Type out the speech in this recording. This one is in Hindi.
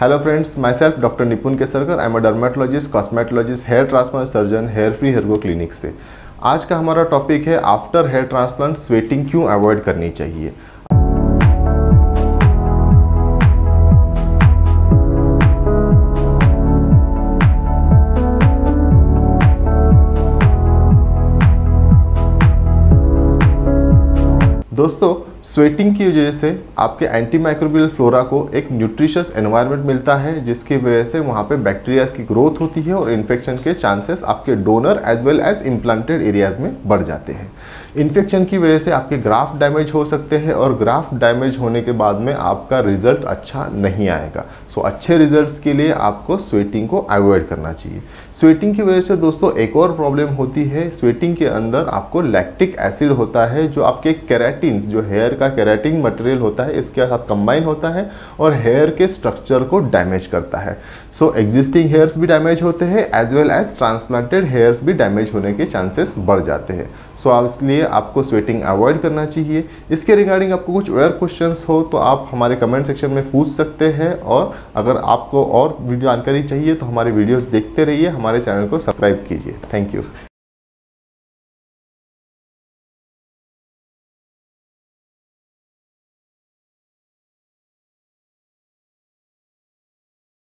Hello friends, my self doctor Nipun Kesarkar, I am a dermatologist, cosmetologist, hair transplant surgeon, hair free हरगो clinic से। आज का हमारा टॉपिक है आफ्टर हेयर ट्रांसप्लांट स्वेटिंग क्यों अवॉइड करनी चाहिए। दोस्तों, स्वेटिंग की वजह से आपके एंटी माइक्रोबियल फ्लोरा को एक न्यूट्रिशियस एनवायरनमेंट मिलता है, जिसकी वजह से वहाँ पे बैक्टीरियाज की ग्रोथ होती है और इन्फेक्शन के चांसेस आपके donor as well as implanted areas में बढ़ जाते हैं। इन्फेक्शन की वजह से आपके ग्राफ्ट डैमेज हो सकते हैं और ग्राफ्ट डैमेज होने के बाद में आपका रिजल्ट अच्छा नहीं आएगा। सो अच्छे रिजल्ट के लिए आपको स्वेटिंग को अवॉइड करना चाहिए। स्वेटिंग की वजह से दोस्तों एक और प्रॉब्लम होती है। स्वेटिंग के अंदर आपको लैक्टिक एसिड होता है, जो आपके केराटिन्स, जो हेयर का केराटिन मटेरियल होता है, इसके साथ कंबाइन होता है और हेयर के स्ट्रक्चर को डैमेज करता है। सो एग्जिस्टिंग हेयर्स भी डैमेज होते हैं as well as transplanted hairs भी डैमेज होने के चांसेस बढ़ जाते हैं। सो इसलिए आपको स्वेटिंग अवॉइड करना चाहिए। इसके रिगार्डिंग आपको कुछ और क्वेश्चंस हो तो आप हमारे कमेंट सेक्शन में पूछ सकते हैं, और अगर आपको और जानकारी चाहिए तो हमारे वीडियोस देखते रहिए, हमारे चैनल को सब्सक्राइब कीजिए। Thank you.